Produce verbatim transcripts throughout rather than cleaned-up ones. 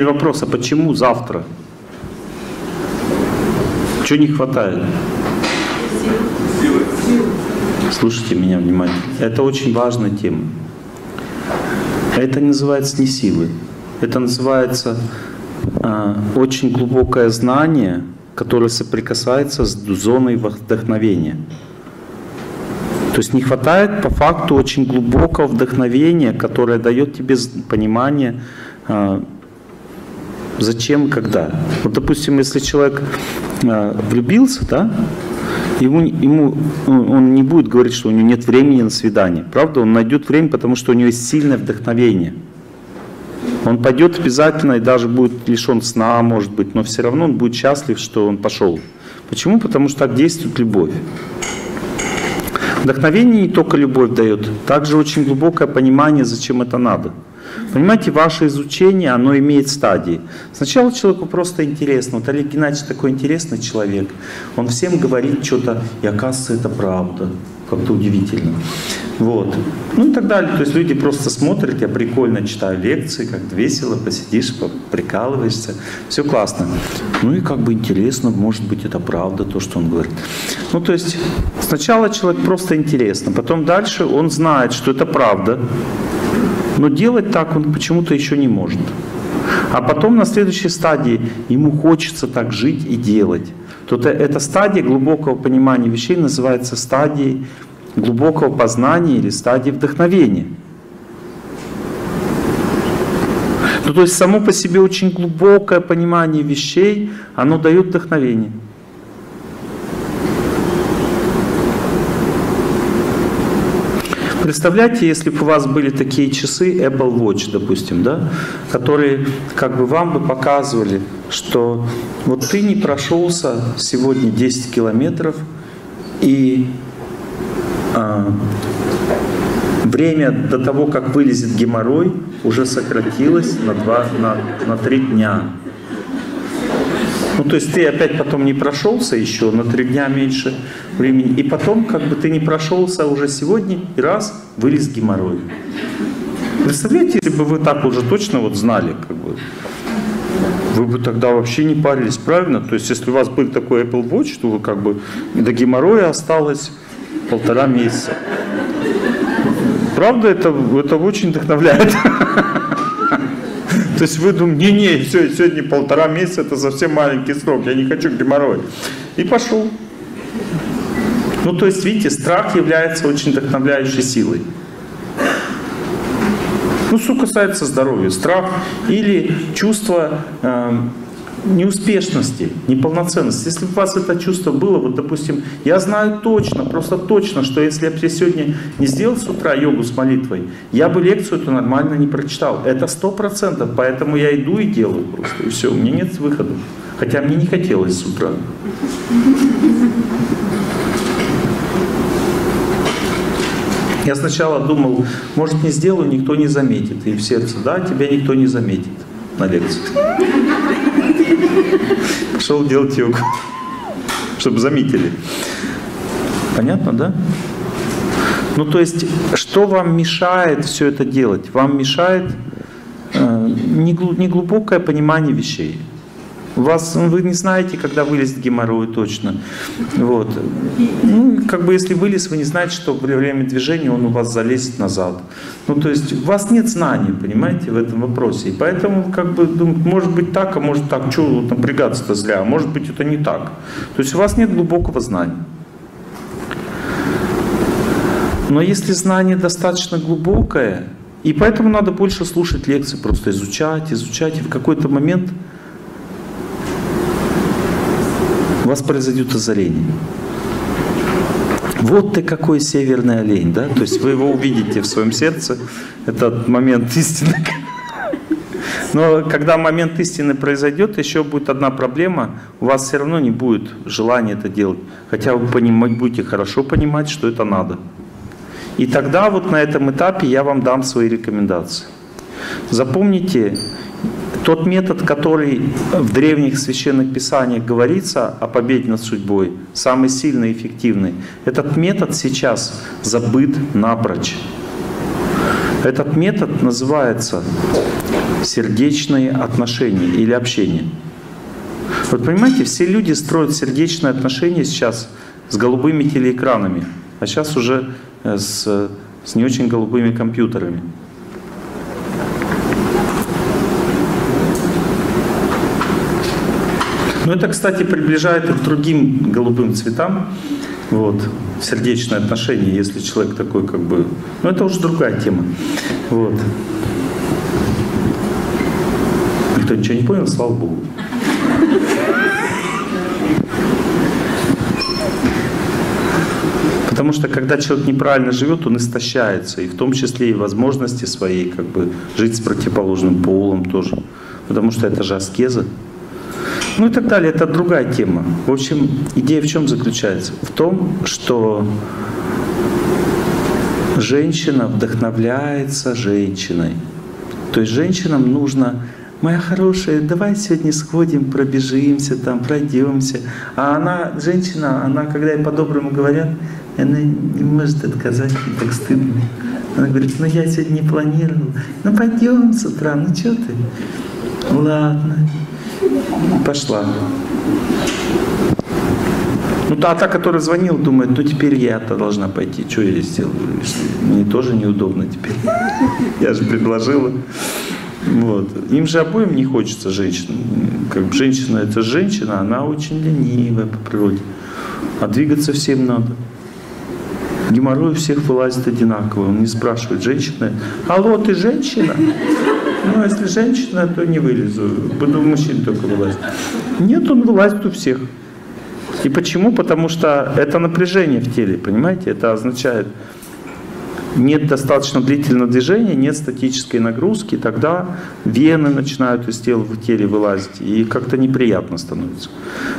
Теперь вопрос, а почему завтра? Чего не хватает? Силы. Слушайте меня внимательно. Это очень важная тема. Это называется не силы. Это называется э, очень глубокое знание, которое соприкасается с зоной вдохновения. То есть не хватает по факту очень глубокого вдохновения, которое дает тебе понимание, э, зачем и когда. Вот, допустим, если человек э, влюбился, да, ему, ему, он не будет говорить, что у него нет времени на свидание. Правда, он найдет время, потому что у него есть сильное вдохновение. Он пойдет обязательно и даже будет лишен сна, может быть, но все равно он будет счастлив, что он пошел. Почему? Потому что так действует любовь. Вдохновение не только любовь дает, также очень глубокое понимание, зачем это надо. Понимаете, ваше изучение, оно имеет стадии. Сначала человеку просто интересно. Вот Олег Геннадьевич такой интересный человек. Он всем говорит что-то, и оказывается, это правда. Как-то удивительно. Вот. Ну и так далее. То есть люди просто смотрят, я прикольно читаю лекции, как-то весело, посидишь, прикалываешься. Все классно. Ну и как бы интересно, может быть, это правда, то, что он говорит. Ну то есть сначала человек просто интересно, потом дальше он знает, что это правда. Но делать так он почему-то еще не может. А потом на следующей стадии ему хочется так жить и делать. То эта стадия глубокого понимания вещей называется стадией глубокого познания или стадией вдохновения. Ну, то есть само по себе очень глубокое понимание вещей, оно дает вдохновение. Представляете, если бы у вас были такие часы Apple Watch, допустим, да, которые как бы вам бы показывали, что вот ты не прошелся сегодня десять километров, и а, время до того, как вылезет геморрой, уже сократилось на, два, на, на три дня. Ну, то есть ты опять потом не прошелся еще, на три дня меньше времени. И потом, как бы ты не прошелся уже сегодня, и раз, вылез геморрой. Представляете, если бы вы так уже точно вот знали, как бы, вы бы тогда вообще не парились, правильно? То есть, если у вас был такой Apple Watch, то вы как бы до геморроя осталось полтора месяца. Правда, это, это очень вдохновляет. То есть вы думаете, не-не, все, сегодня полтора месяца, это совсем маленький срок, я не хочу геморрой. И пошел. Ну то есть, видите, страх является очень вдохновляющей силой. Ну что касается здоровья, страх или чувство э, неуспешности, неполноценности. Если бы у вас это чувство было, вот допустим, я знаю точно, просто точно, что если я сегодня не сделал с утра йогу с молитвой, я бы лекцию эту нормально не прочитал. Это сто процентов, поэтому я иду и делаю просто, и все, у меня нет выхода. Хотя мне не хотелось с утра. Я сначала думал, может не сделаю, никто не заметит. И в сердце, да, тебя никто не заметит на лекции. Пошел делать йогу, чтобы заметили. Понятно, да? Ну то есть, что вам мешает все это делать? Вам мешает э, неглубокое понимание вещей. У вас, вы не знаете, когда вылезет геморрой точно. Вот. Ну, как бы если вылез, вы не знаете, что во время движения он у вас залезет назад. Ну, то есть у вас нет знаний, понимаете, в этом вопросе. И поэтому, как бы, думаете, может быть так, а может так, что вот напрягаться-то зря, а может быть это не так. То есть у вас нет глубокого знания. Но если знание достаточно глубокое, и поэтому надо больше слушать лекции, просто изучать, изучать, и в какой-то момент у вас произойдет озарение. Вот ты какой северный олень, да? То есть вы его увидите в своем сердце. Это момент истины. Но когда момент истины произойдет, еще будет одна проблема. У вас все равно не будет желания это делать. Хотя вы понимать, будете хорошо понимать, что это надо. И тогда вот на этом этапе я вам дам свои рекомендации. Запомните, тот метод, который в древних священных писаниях говорится о победе над судьбой, самый сильный и эффективный, этот метод сейчас забыт напрочь. Этот метод называется сердечные отношения или общение. Вот понимаете, все люди строят сердечные отношения сейчас с голубыми телеэкранами, а сейчас уже с, с не очень голубыми компьютерами. Но это, кстати, приближает их к другим голубым цветам, вот, сердечные отношения, если человек такой как бы... Но это уже другая тема. Вот. Никто ничего не понял, слава Богу. Потому что когда человек неправильно живет, он истощается, и в том числе и возможности своей как бы жить с противоположным полом тоже. Потому что это же аскеза. Ну и так далее, это другая тема. В общем, идея в чем заключается? В том, что женщина вдохновляется женщиной. То есть женщинам нужно: моя хорошая, давай сегодня сходим, пробежимся, там, пройдемся. А она, женщина, она, когда ей по-доброму говорят, она не может отказать, ей так стыдно. Она говорит: ну я сегодня не планировала. Ну пойдем с утра, ну что ты? Ладно. Пошла. Ну, а та, которая звонила, думает: ну теперь я-то должна пойти. Что я сделаю? Мне тоже неудобно теперь. Я же предложила. Вот. Им же обоим не хочется женщин. Как бы женщина — это женщина, она очень ленивая по природе. А двигаться всем надо. Геморрой у всех вылазит одинаково. Он не спрашивает женщины: алло, ты женщина? Ну, а если женщина, то не вылезу. Буду мужчин только вылазить. Нет, он вылазит у всех. И почему? Потому что это напряжение в теле, понимаете? Это означает, нет достаточно длительного движения, нет статической нагрузки, тогда вены начинают из тела в теле вылазить, и как-то неприятно становится.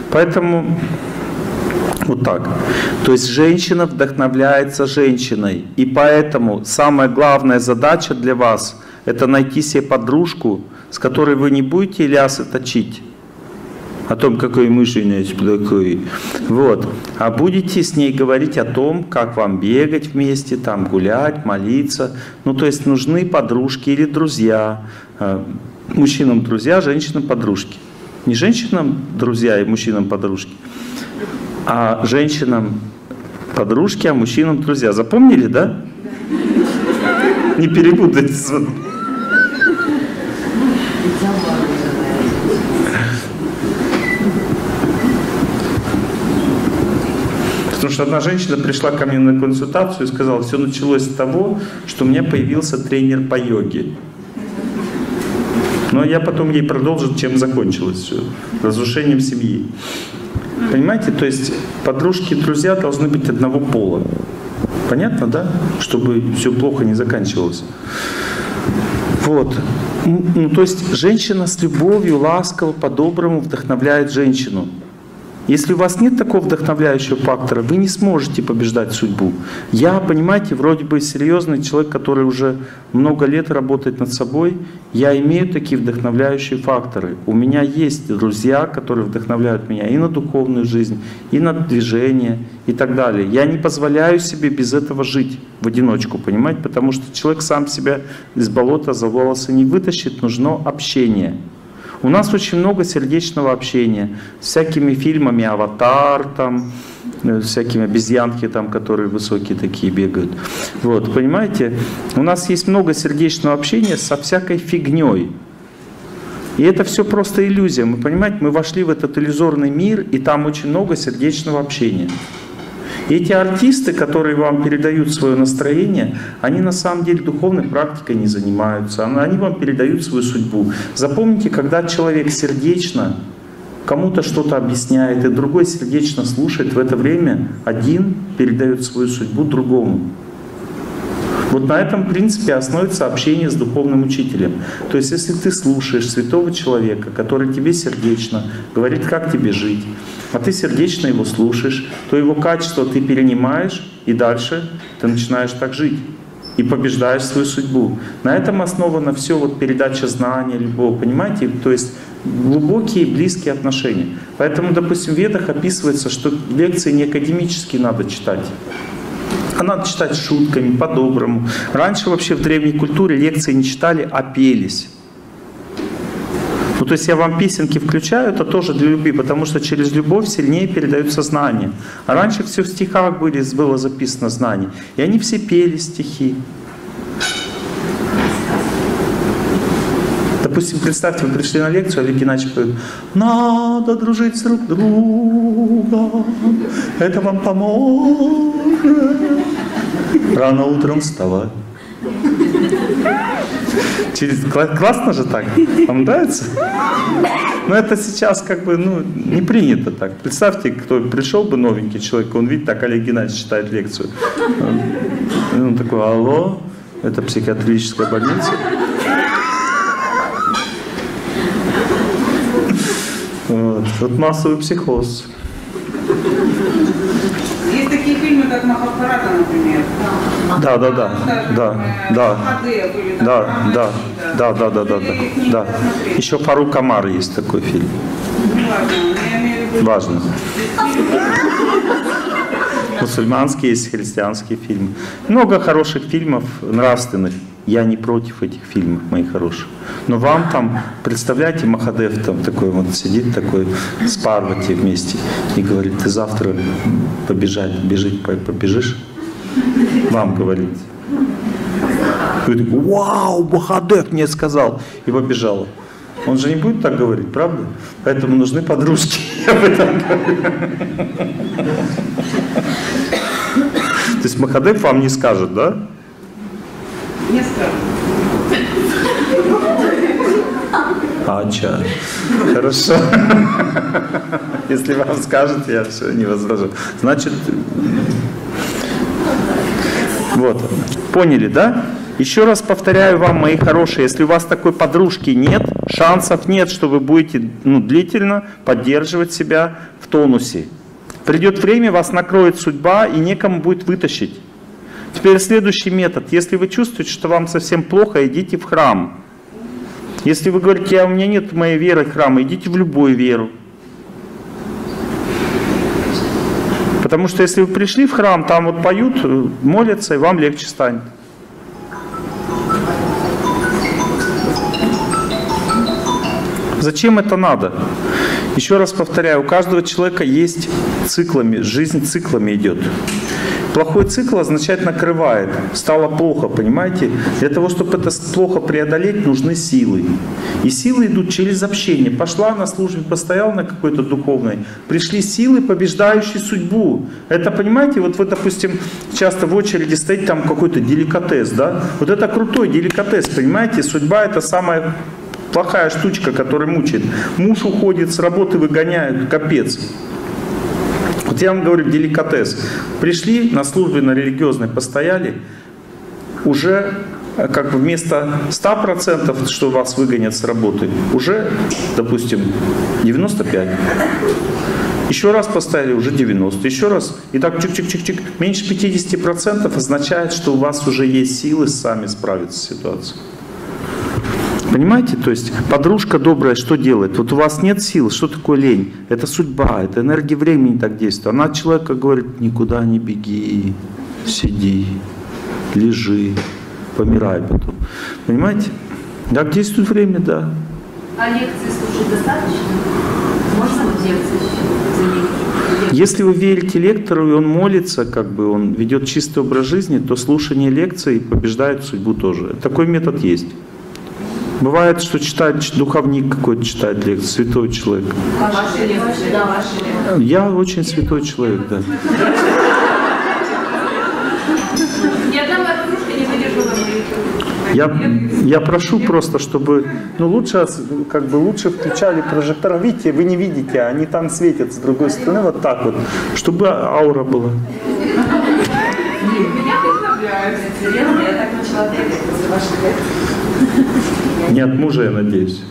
Поэтому вот так. То есть женщина вдохновляется женщиной. И поэтому самая главная задача для вас — это найти себе подружку, с которой вы не будете лясы точить о том, какой мужчина есть такой. Вот. А будете с ней говорить о том, как вам бегать вместе, там гулять, молиться. Ну, то есть нужны подружки или друзья. Мужчинам друзья, женщинам подружки. Не женщинам друзья и мужчинам подружки, а женщинам подружки, а мужчинам друзья. Запомнили, да? Не перепутайте. Потому что одна женщина пришла ко мне на консультацию и сказала: все началось с того, что у меня появился тренер по йоге. Но я потом ей продолжил, чем закончилось все. Разрушением семьи. Понимаете, то есть подружки и друзья должны быть одного пола. Понятно, да? Чтобы все плохо не заканчивалось. Вот. Ну, то есть женщина с любовью, ласково, по-доброму вдохновляет женщину. Если у вас нет такого вдохновляющего фактора, вы не сможете побеждать судьбу. Я, понимаете, вроде бы серьезный человек, который уже много лет работает над собой, я имею такие вдохновляющие факторы. У меня есть друзья, которые вдохновляют меня и на духовную жизнь, и на движение, и так далее. Я не позволяю себе без этого жить в одиночку, понимаете? Потому что человек сам себя из болота за волосы не вытащит, нужно общение. У нас очень много сердечного общения с всякими фильмами «Аватар», там, всякими обезьянки, там, которые высокие такие бегают. Вот, понимаете? У нас есть много сердечного общения со всякой фигней. И это все просто иллюзия. Мы, понимаете, мы вошли в этот иллюзорный мир, и там очень много сердечного общения. И эти артисты, которые вам передают свое настроение, они на самом деле духовной практикой не занимаются, они вам передают свою судьбу. Запомните, когда человек сердечно кому-то что-то объясняет, и другой сердечно слушает, в это время один передает свою судьбу другому. Вот на этом принципе основывается общение с духовным учителем. То есть если ты слушаешь святого человека, который тебе сердечно говорит, как тебе жить, а ты сердечно его слушаешь, то его качество ты перенимаешь, и дальше ты начинаешь так жить. И побеждаешь свою судьбу. На этом основана все, вот, передача знания любого, понимаете? То есть глубокие и близкие отношения. Поэтому, допустим, в Ведах описывается, что лекции не академические надо читать, а надо читать шутками, по-доброму. Раньше вообще в древней культуре лекции не читали, а пелись. Ну, то есть я вам песенки включаю, это тоже для любви, потому что через любовь сильнее передаются знания. А раньше все в стихах были, было записано знание. И они все пели стихи. Допустим, представьте, вы пришли на лекцию, а Олег Геннадьевич говорит: надо дружить с друг другом, это вам поможет. Рано утром вставай. Через... Классно же так? Вам нравится? Но это сейчас как бы ну, не принято так. Представьте, кто пришел бы новенький человек, он видит, так Олег Геннадьевич читает лекцию. Он такой: алло, это психиатрическая больница. Вот. Вот массовый психоз. Есть такие фильмы, как «Махадев», например. Да, да, да, да, да, да, да, да, да, да, да, да. Еще «Фарук Амар» есть такой фильм. Важно. Мусульманские есть, христианские фильмы. Много хороших фильмов нравственных. Я не против этих фильмов, мои хорошие. Но вам там, представляете, Махадев там такой вот сидит, такой с Парвати вместе, и говорит: ты завтра побежать, бежить, побежишь? Вам говорит. И говорит: вау, Махадев мне сказал. И побежала. Он же не будет так говорить, правда? Поэтому нужны подружки. Я бы так говорил. То есть Махадев вам не скажет, да? Не скажет. А, чё? Хорошо. Если вам скажет, я все не возражу. Значит, вот. Поняли, да? Еще раз повторяю вам, мои хорошие, если у вас такой подружки нет, шансов нет, что вы будете ну, длительно поддерживать себя в тонусе. Придет время, вас накроет судьба, и некому будет вытащить. Теперь следующий метод. Если вы чувствуете, что вам совсем плохо, идите в храм. Если вы говорите: а у меня нет моей веры храма, идите в любую веру. Потому что если вы пришли в храм, там вот поют, молятся, и вам легче станет. Зачем это надо? Еще раз повторяю, у каждого человека есть циклами, жизнь циклами идет. Плохой цикл означает накрывает, стало плохо, понимаете? Для того, чтобы это плохо преодолеть, нужны силы. И силы идут через общение. Пошла на службе, постояла на какой-то духовной, пришли силы, побеждающие судьбу. Это, понимаете, вот вы, допустим, часто в очереди стоите, там какой-то деликатес, да? Вот это крутой деликатес, понимаете? Судьба — это самая плохая штучка, которая мучает. Муж уходит, с работы выгоняют, капец. Вот я вам говорю, деликатес. Пришли на службе, на религиозной, постояли, уже как бы вместо ста процентов, что вас выгонят с работы, уже, допустим, девяносто пять. Еще раз поставили, уже девяносто. Еще раз. И так чик-чик-чик-чик. Меньше пятидесяти процентов означает, что у вас уже есть силы сами справиться с ситуацией. Понимаете, то есть подружка добрая что делает? Вот у вас нет сил, что такое лень? Это судьба, это энергия времени так действует. Она человека говорит: никуда не беги, сиди, лежи, помирай потом. Понимаете? Так действует время, да. А лекции слушать достаточно? Можно вот лекции? Если вы верите лектору, и он молится, как бы он ведет чистый образ жизни, то слушание лекций побеждает судьбу тоже. Такой метод есть. Бывает, что читает духовник какой-то, читает лекцию, святой человек. Я очень святой человек, да. Я, я прошу просто, чтобы, ну лучше, как бы лучше включали прожектор. Видите, вы не видите, они там светят с другой стороны, вот так вот, чтобы аура была. Меня вдохновляют, интересно, я так начала бегать после ваших лекций. Не от мужа, я надеюсь.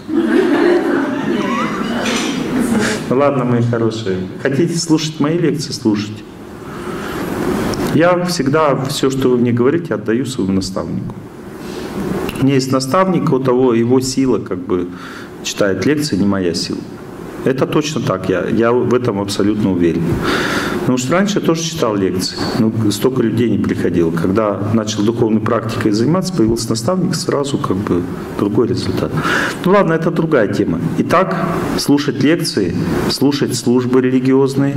Ладно, мои хорошие. Хотите слушать мои лекции? Слушайте. Я всегда все, что вы мне говорите, отдаю своему наставнику. У меня есть наставник, у того его сила как бы читает лекции, не моя сила. Это точно так, я, я в этом абсолютно уверен. Потому что раньше я тоже читал лекции, но столько людей не приходило. Когда начал духовной практикой заниматься, появился наставник, сразу как бы другой результат. Ну ладно, это другая тема. Итак, слушать лекции, слушать службы религиозные,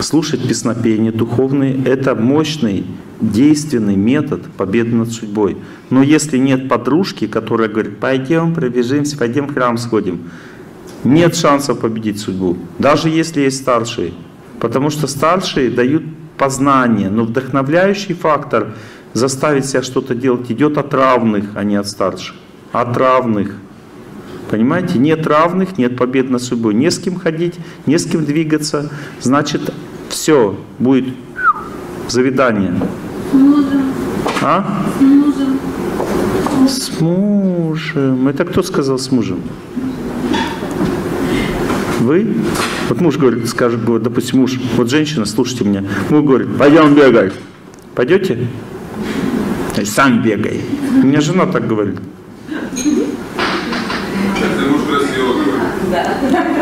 слушать песнопения духовные — это мощный, действенный метод победы над судьбой. Но если нет подружки, которая говорит, пойдем пробежимся, пойдем в храм сходим, нет шансов победить судьбу, даже если есть старшие. Потому что старшие дают познание, но вдохновляющий фактор заставить себя что-то делать идет от равных, а не от старших. От равных. Понимаете? Нет равных, нет побед над судьбой. Не с кем ходить, не с кем двигаться. Значит, все будет завидание. С мужем. А? С мужем. С мужем. Это кто сказал с мужем? Вы? Вот муж говорит, скажет, говорит, допустим, муж, вот женщина, слушайте меня, муж говорит, пойдем бегай. Пойдете? Сам бегай. У меня жена так говорит.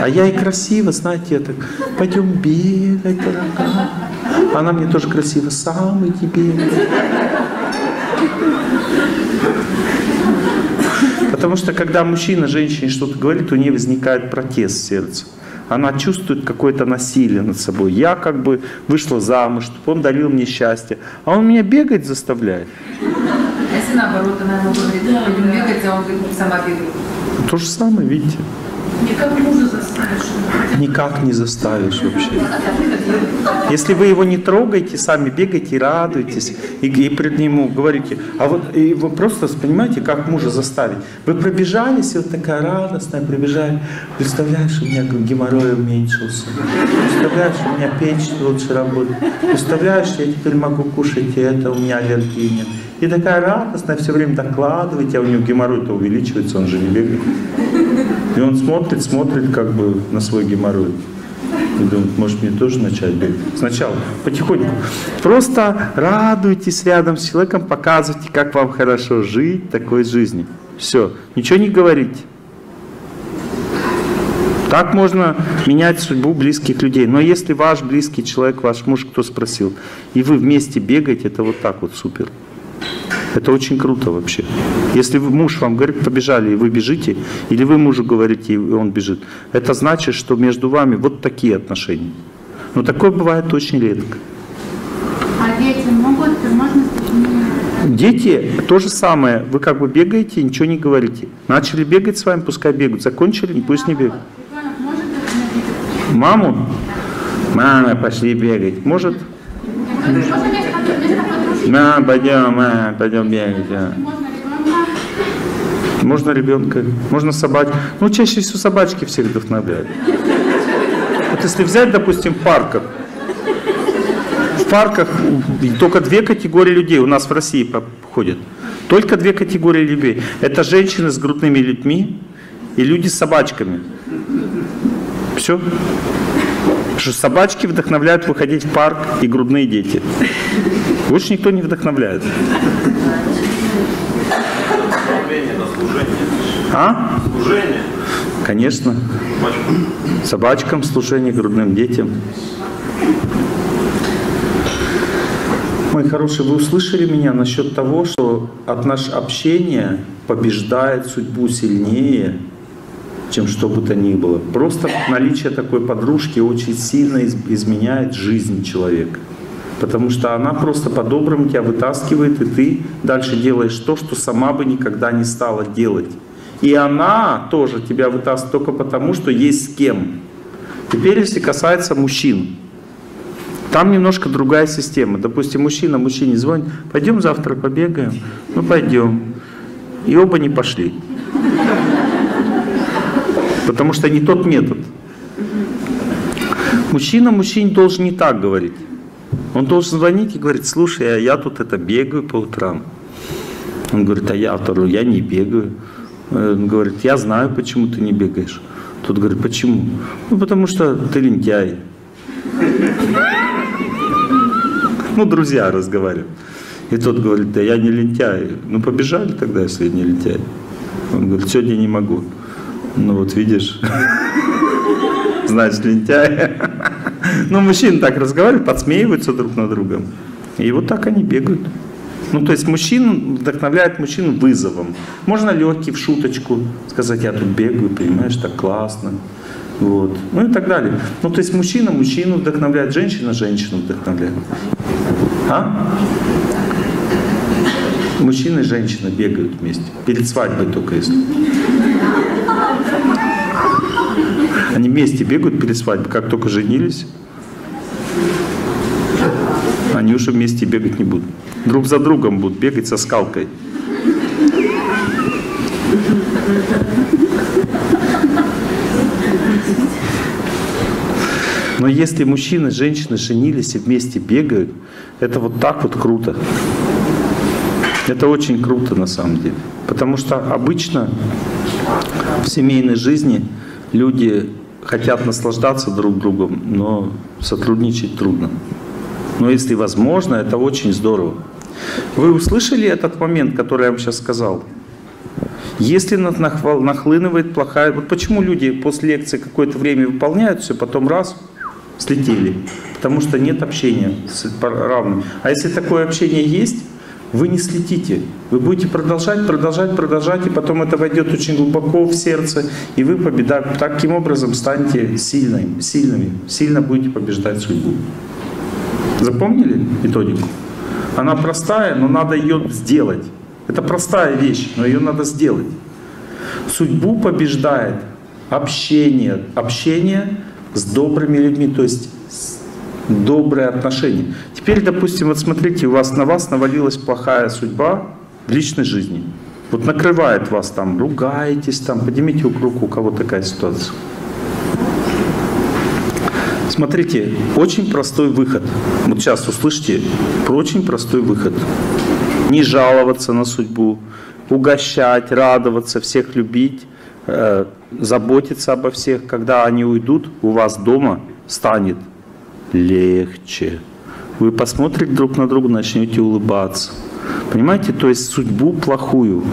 А я и красиво, знаете, я так, пойдем бегать, дорогая. Она мне тоже красиво, сам иди бегай. Потому что, когда мужчина женщине что-то говорит, у нее возникает протест в сердце. Она чувствует какое-то насилие над собой. Я как бы вышла замуж, чтобы он дарил мне счастье. А он меня бегать заставляет. Если наоборот, она ему говорит, будем бегать, а он говорит, сама бегает. То же самое, видите. Никак мужа заставишь. Никак не заставишь вообще. Если вы его не трогаете, сами бегаете и радуетесь, и, и пред нему говорите, а вот и вы просто понимаете, как мужа заставить. Вы пробежались, и вот такая радостная, пробежали. Представляешь, у меня геморрой уменьшился. Представляешь, у меня печень лучше работает. Представляешь, я теперь могу кушать, и это у меня аллергия нет. И такая радостная, все время докладываете, а у него геморрой-то увеличивается, он же не бегает. И он смотрит, смотрит как бы на свой геморрой. И думает, может, мне тоже начать бегать. Сначала, потихоньку. Просто радуйтесь рядом с человеком, показывайте, как вам хорошо жить такой жизнью. Все. Ничего не говорите. Так можно менять судьбу близких людей. Но если ваш близкий человек, ваш муж, кто спросил, и вы вместе бегаете, это вот так вот супер. Это очень круто вообще. Если муж вам говорит, побежали, и вы бежите, или вы мужу говорите, и он бежит, это значит, что между вами вот такие отношения. Но такое бывает очень редко. А дети могут? Дети то же самое. Вы как бы бегаете, ничего не говорите. Начали бегать с вами, пускай бегают. Закончили, пусть не бегают. Маму? Мама, пошли бегать. Может? На, пойдем, а, пойдем бегать. А. Можно ребенка, можно собачку. Ну, чаще всего собачки всех вдохновляют. Вот если взять, допустим, в парках. В парках только две категории людей у нас в России ходят. Только две категории людей. Это женщины с грудными людьми и люди с собачками. Все. Потому что собачки вдохновляют выходить в парк и грудные дети. Больше никто не вдохновляет. Вдохновение на служение. А? Служение. Конечно. Собачкам. Собачкам служение, грудным детям. Мои хорошие, вы услышали меня насчет того, что от нашего общения побеждает судьбу сильнее, чем что бы то ни было. Просто наличие такой подружки очень сильно изменяет жизнь человека. Потому что она просто по-доброму тебя вытаскивает, и ты дальше делаешь то, что сама бы никогда не стала делать. И она тоже тебя вытаскивает только потому, что есть с кем. Теперь, если касается мужчин, там немножко другая система. Допустим, мужчина мужчине звонит, пойдем завтра побегаем, ну пойдем. И оба не пошли. Потому что не тот метод. Мужчина мужчине должен не так говорить. Он должен звонить и говорить, слушай, а я тут это бегаю по утрам. Он говорит, а я второй, я не бегаю. Он говорит, я знаю, почему ты не бегаешь. Тот говорит, почему? Ну, потому что ты лентяй. Ну, друзья разговаривают. И тот говорит, да я не лентяй. Ну, побежали тогда, если я не лентяй. Он говорит, сегодня не могу. Ну, вот видишь, значит, лентяй. Но мужчины так разговаривают, подсмеиваются друг на друга. И вот так они бегают. Ну, то есть мужчин вдохновляет мужчин вызовом. Можно легкий в шуточку сказать, я тут бегаю, понимаешь, так классно. Вот. Ну и так далее. Ну, то есть мужчина мужчину вдохновляет, женщина женщину вдохновляет. А? Мужчина и женщина бегают вместе. Перед свадьбой только если. Они вместе бегают перед свадьбой. Как только женились, они уже вместе бегать не будут. Друг за другом будут бегать со скалкой. Но если мужчины и женщины женились и вместе бегают, это вот так вот круто. Это очень круто на самом деле. Потому что обычно в семейной жизни люди хотят наслаждаться друг другом, но сотрудничать трудно. Но если возможно, это очень здорово. Вы услышали этот момент, который я вам сейчас сказал? Если нахлынывает плохая... Вот почему люди после лекции какое-то время выполняют все, потом раз, слетели. Потому что нет общения с равным. А если такое общение есть, вы не слетите. Вы будете продолжать, продолжать, продолжать, и потом это войдет очень глубоко в сердце, и вы победа... таким образом станете сильными, сильными, сильно будете побеждать судьбу. Запомнили методику? Она простая, но надо ее сделать. Это простая вещь, но ее надо сделать. Судьбу побеждает общение, общение с добрыми людьми, то есть добрые отношения. Теперь, допустим, вот смотрите, у вас на вас навалилась плохая судьба в личной жизни. Вот накрывает вас там, ругаетесь там, поднимите руку, у кого такая ситуация. Смотрите, очень простой выход. Вот сейчас услышите про очень простой выход. Не жаловаться на судьбу, угощать, радоваться, всех любить, э, заботиться обо всех. Когда они уйдут, у вас дома станет легче. Вы посмотрите друг на друга, начнете улыбаться. Понимаете, то есть судьбу плохую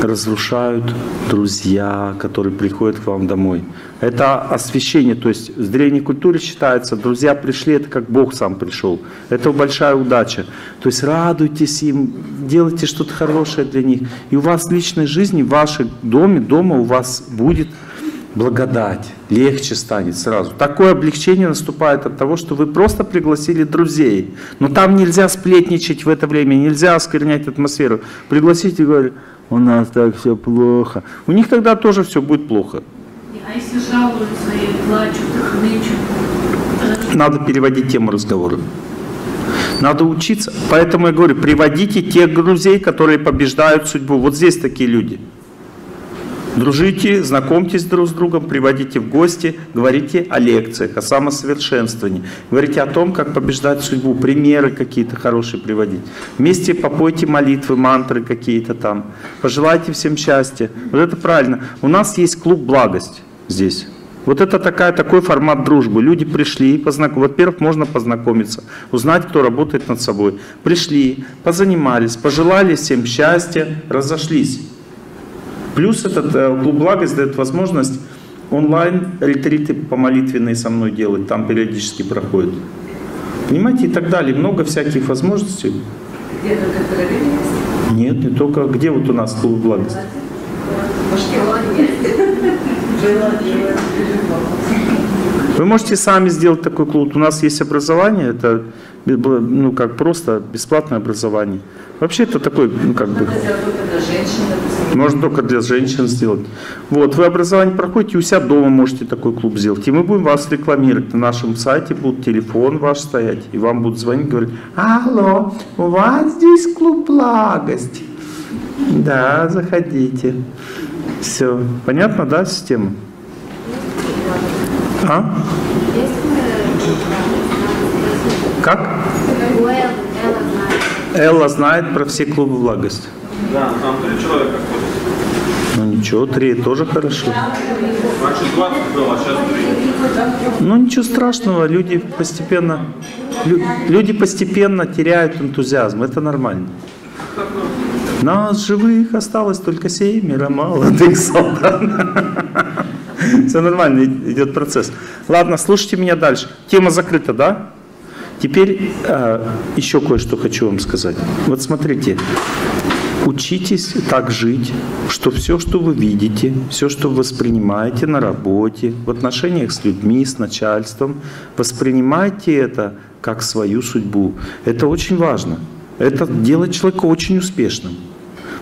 разрушают друзья, которые приходят к вам домой. Это освящение, то есть в древней культуре считается, друзья пришли, это как Бог сам пришел. Это большая удача. То есть радуйтесь им, делайте что-то хорошее для них. И у вас в личной жизни, в вашем доме, дома у вас будет благодать. Легче станет сразу. Такое облегчение наступает от того, что вы просто пригласили друзей. Но там нельзя сплетничать в это время, нельзя осквернять атмосферу. Пригласите и говорите, у нас так все плохо. У них тогда тоже все будет плохо. А если жалуются и плачут, нычут? Надо переводить тему разговора. Надо учиться. Поэтому я говорю, приводите тех друзей, которые побеждают судьбу. Вот здесь такие люди. Дружите, знакомьтесь друг с другом, приводите в гости, говорите о лекциях, о самосовершенствовании, говорите о том, как побеждать судьбу, примеры какие-то хорошие приводить. Вместе попойте молитвы, мантры какие-то там, пожелайте всем счастья. Вот это правильно. У нас есть клуб «Благость» здесь. Вот это такая, такой формат дружбы. Люди пришли, познак... во-первых, можно познакомиться, узнать, кто работает над собой. Пришли, позанимались, пожелали всем счастья, разошлись. Плюс этот клуб «Благость» дает возможность онлайн-ретриты по молитвенной со мной делать, там периодически проходят. Понимаете, и так далее. Много всяких возможностей. Где-то только есть? Нет, не только. Где вот у нас клуб «Благость»? Вы можете сами сделать такой клуб. У нас есть образование, это ну, как просто бесплатное образование. Вообще это такой, ну как бы... Можно только для женщин сделать. Вот, вы образование проходите, у себя дома можете такой клуб сделать. И мы будем вас рекламировать. На нашем сайте будет телефон ваш стоять. И вам будут звонить, говорить, алло, у вас здесь клуб «Благость». Да, заходите. Все. Понятно, да, система? А? Как? Элла знает про все клубы «Благость». Да, там три человека. Ну ничего, три тоже хорошо. Значит, двадцать было, а сейчас три. Ну ничего страшного, люди постепенно, лю, люди постепенно теряют энтузиазм, это нормально. Нас живых осталось только семеро молодых солдат. Все нормально, идет процесс. Ладно, слушайте меня дальше. Тема закрыта, да? Теперь э, еще кое-что хочу вам сказать. Вот смотрите. Учитесь так жить, что все, что вы видите, все, что вы воспринимаете на работе, в отношениях с людьми, с начальством, воспринимайте это как свою судьбу. Это очень важно. Это делает человека очень успешным.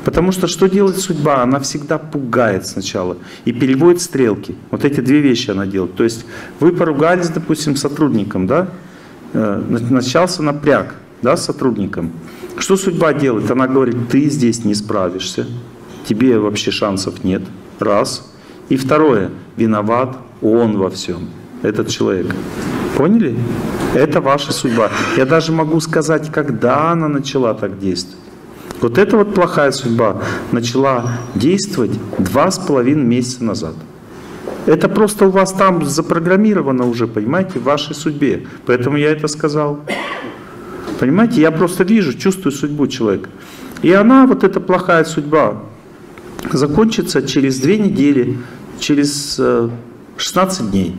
Потому что что делает судьба? Она всегда пугает сначала и переводит стрелки. Вот эти две вещи она делает. То есть вы поругались, допустим, с сотрудником, да? Начался напряг, да, с сотрудником. Что судьба делает? Она говорит, ты здесь не справишься, тебе вообще шансов нет. Раз. И второе, виноват он во всем, этот человек. Поняли? Это ваша судьба. Я даже могу сказать, когда она начала так действовать. Вот эта вот плохая судьба начала действовать два с половиной месяца назад. Это просто у вас там запрограммировано уже, понимаете, в вашей судьбе. Поэтому я это сказал. Понимаете, я просто вижу, чувствую судьбу человека. И она, вот эта плохая судьба, закончится через две недели, через шестнадцать дней.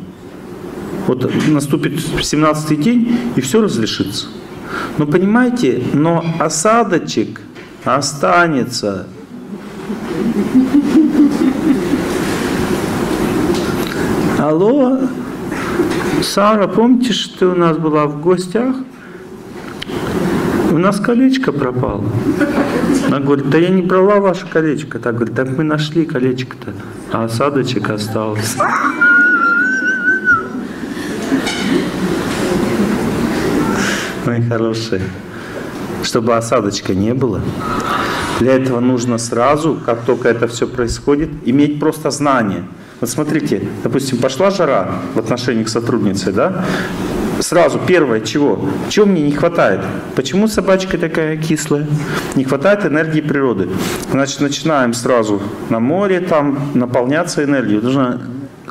Вот наступит семнадцатый день, и все разрешится. Но понимаете, но осадочек останется. Алло, Сара, помните, что ты у нас была в гостях? У нас колечко пропало. Она говорит, да я не брала ваше колечко. Так говорит, так мы нашли колечко-то, а осадочек остался. Мои хорошие, чтобы осадочка не было, для этого нужно сразу, как только это все происходит, иметь просто знание. Вот смотрите, допустим, пошла жара в отношении к сотруднице, да? Сразу первое, чего? Чего мне не хватает? Почему собачка такая кислая? Не хватает энергии природы. Значит, начинаем сразу на море, там наполняться энергией. Должна...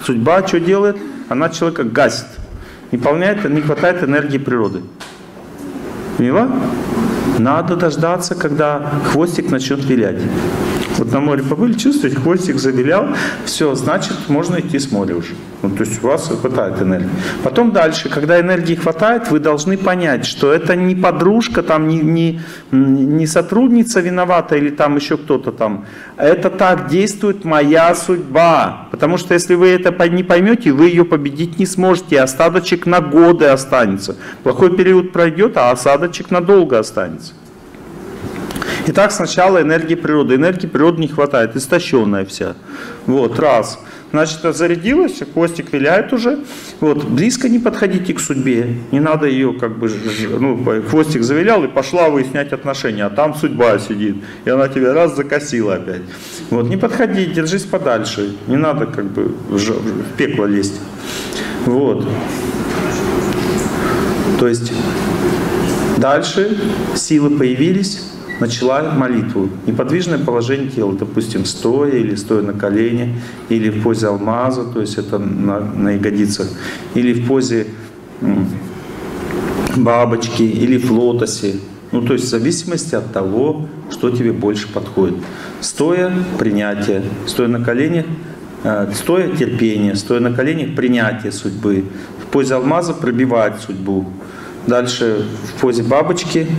Судьба что делает? Она человека гасит. Не, полняет, не хватает энергии природы. Поняла? Надо дождаться, когда хвостик начнет вилять. Вот на море побыли, чувствуете, хвостик завилял, все, значит, можно идти с моря уже. Ну, то есть у вас хватает энергии. Потом дальше, когда энергии хватает, вы должны понять, что это не подружка, там, не, не, не сотрудница виновата или там еще кто-то там. Это так действует моя судьба. Потому что если вы это не поймете, вы ее победить не сможете. Осадочек на годы останется. Плохой период пройдет, а осадочек надолго останется. Итак, сначала энергии природы. Энергии природы не хватает, истощенная вся. Вот, раз. Значит, зарядилась, хвостик виляет уже. Вот, близко не подходите к судьбе. Не надо ее как бы, ну, хвостик завилял и пошла выяснять отношения. А там судьба сидит. И она тебя раз закосила опять. Вот, не подходи, держись подальше. Не надо как бы в пекло лезть. Вот. То есть, дальше силы появились. Начала молитву. Неподвижное положение тела, допустим, стоя или стоя на колене, или в позе алмаза, то есть это на, на ягодицах, или в позе бабочки, или в лотосе. Ну, то есть в зависимости от того, что тебе больше подходит. Стоя — принятие, стоя на коленях, э, стоя — терпение, стоя на коленях — принятие судьбы. В позе алмаза пробивать судьбу. Дальше в позе бабочки —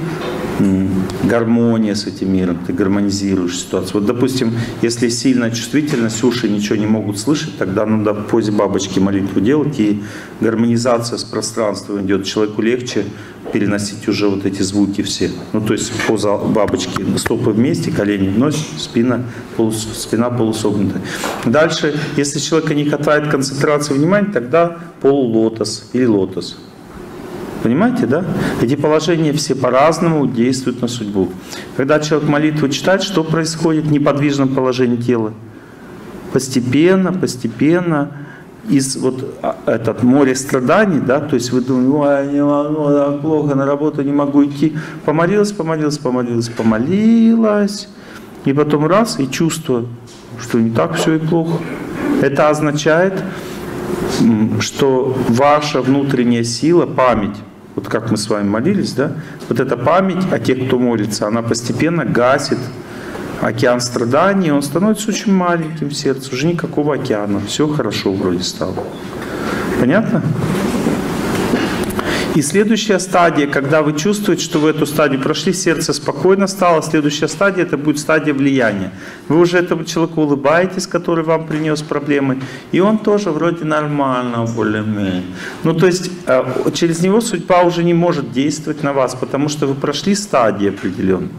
гармония с этим миром, ты гармонизируешь ситуацию. Вот, допустим, если сильная чувствительность, уши ничего не могут слышать, тогда надо в позе бабочки молитву делать, и гармонизация с пространством идет. Человеку легче переносить уже вот эти звуки все. Ну, то есть поза бабочки, стопы вместе, колени в ночь, спина, полус, спина полусогнутая. Дальше, если человека не хватает концентрации внимания, тогда полулотос или лотос. Понимаете, да? Эти положения все по-разному действуют на судьбу. Когда человек молитву читает, что происходит в неподвижном положении тела? Постепенно, постепенно из вот этот море страданий, да, то есть вы думаете, ой, не могу, плохо, на работу не могу идти. Помолилась, помолилась, помолилась, помолилась. И потом раз, и чувство, что не так все и плохо. Это означает, что ваша внутренняя сила, память, вот как мы с вами молились, да? Вот эта память о тех, кто молится, она постепенно гасит океан страданий, он становится очень маленьким в сердце, уже никакого океана, все хорошо вроде стало. Понятно? И следующая стадия, когда вы чувствуете, что вы эту стадию прошли, сердце спокойно стало, следующая стадия, это будет стадия влияния. Вы уже этому человеку улыбаетесь, который вам принес проблемы, и он тоже вроде нормально, более-менее. Ну то есть через него судьба уже не может действовать на вас, потому что вы прошли стадии определенные.